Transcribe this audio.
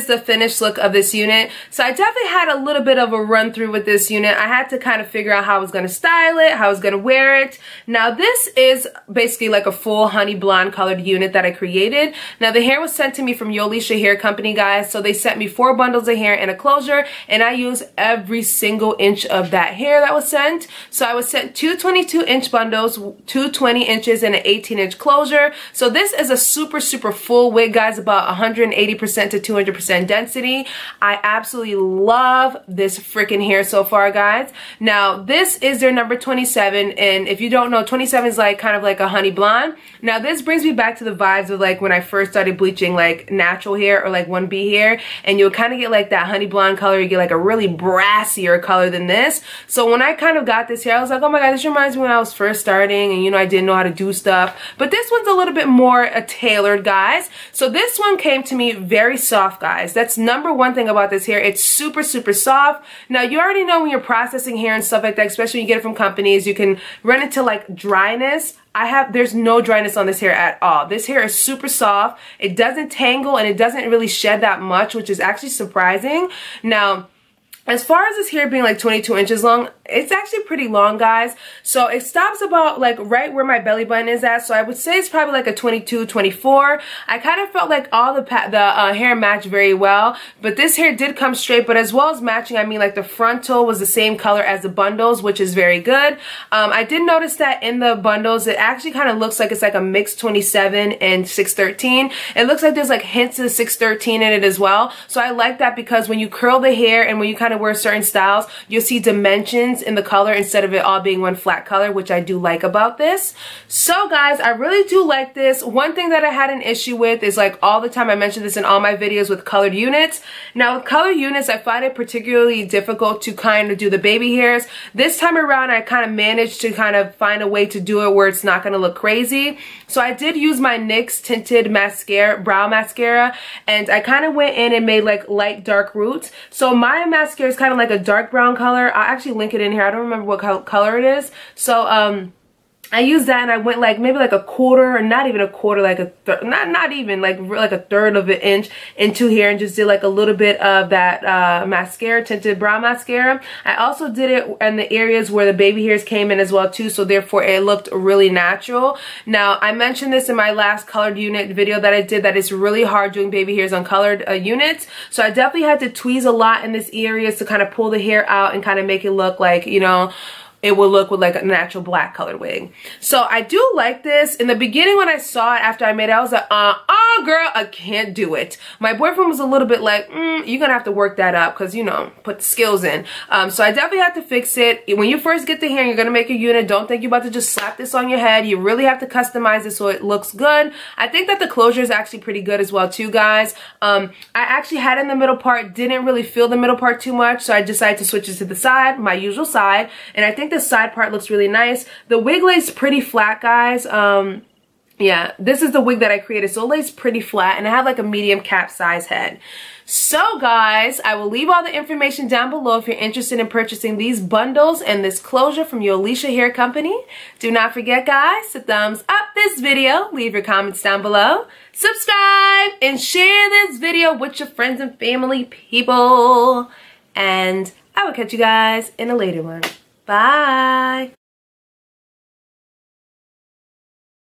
is the finished look of this unit. So I definitely had a little bit of a run through with this unit. I had to kind of figure out how I was going to style it, how I was going to wear it. Now this is basically like a full honey blonde colored unit that I created. Now the hair was sent to me from Yolissa Hair Company, guys. So they sent me 4 bundles of hair and a closure, and I used every single inch of that hair that was sent. So I was sent 2 22-inch bundles, 2 20-inch and an 18-inch closure. So this is a super full wig, guys, about 180% to 200% density. I absolutely love this freaking hair so far, guys. Now this is their number 27, and if you don't know, 27 is like kind of like a honey blonde. Now this brings me back to the vibes of like when I first started bleaching like natural hair or like 1B hair, and you'll kind of get like that honey blonde color. You get like a really brassier color than this. So when I kind of got this hair, I was like, oh my god, this reminds me when I was first starting, and you know, I didn't know how to do stuff. But this one's a little bit more tailored, guys. So this one came to me very soft, guys. That's number one thing about this hair. It's super soft. Now you already know when you're processing hair and stuff like that, especially when you get it from companies, you can run into like dryness. There's no dryness on this hair at all. This hair is super soft. It doesn't tangle and it doesn't really shed that much, which is actually surprising. Now as far as this hair being like 22 inches long, it's actually pretty long, guys. So it stops about like right where my belly button is at. So I would say it's probably like a 22, 24. I kind of felt like all the hair matched very well. But this hair did come straight. But as well as matching, I mean like the frontal was the same color as the bundles, which is very good. I did notice that in the bundles, it actually kind of looks like it's like a mix 27 and 613. It looks like there's like hints of 613 in it as well. So I like that because when you curl the hair and when you kind of wear certain styles, you'll see dimensions in the color instead of it all being one flat color, which I do like about this. So guys, I really do like this. One thing that I had an issue with is like all the time, I mentioned this in all my videos with colored units. Now with colored units, I find it particularly difficult to kind of do the baby hairs. This time around, I kind of managed to kind of find a way to do it where it's not going to look crazy. So I did use my NYX tinted mascara, brow mascara, and I kind of went in and made like light dark roots. So my mascara is kind of like a dark brown color. I'll actually link it in here. I don't remember what color it is. So I used that and I went like maybe like a quarter, or not even a quarter, like not even like a third of an inch into here, and just did like a little bit of that mascara, tinted brow mascara. I also did it in the areas where the baby hairs came in as well too, so therefore it looked really natural. Now I mentioned this in my last colored unit video that I did, that it's really hard doing baby hairs on colored units. So I definitely had to tweeze a lot in this area to kind of pull the hair out and kind of make it look like, you know, it will look with like a natural black colored wig. So I do like this. In the beginning when I saw it, after I made it, I was like, oh girl, I can't do it. My boyfriend was a little bit like, you're going to have to work that up because, you know, put the skills in. So I definitely have to fix it. When you first get the hair and you're going to make a unit, don't think you're about to just slap this on your head. You really have to customize it so it looks good. I think that the closure is actually pretty good as well too, guys. I actually had in the middle part, didn't really feel the middle part too much. So I decided to switch it to the side, my usual side. And I think the side part looks really nice. The wig lays pretty flat, guys. Yeah, this is the wig that I created, so it lays pretty flat, and I have like a medium cap size head. So guys, I will leave all the information down below if you're interested in purchasing these bundles and this closure from Yolissa Hair Company. Do not forget, guys, to thumbs up this video, leave your comments down below, subscribe, and share this video with your friends and family people. And I will catch you guys in a later one. Bye.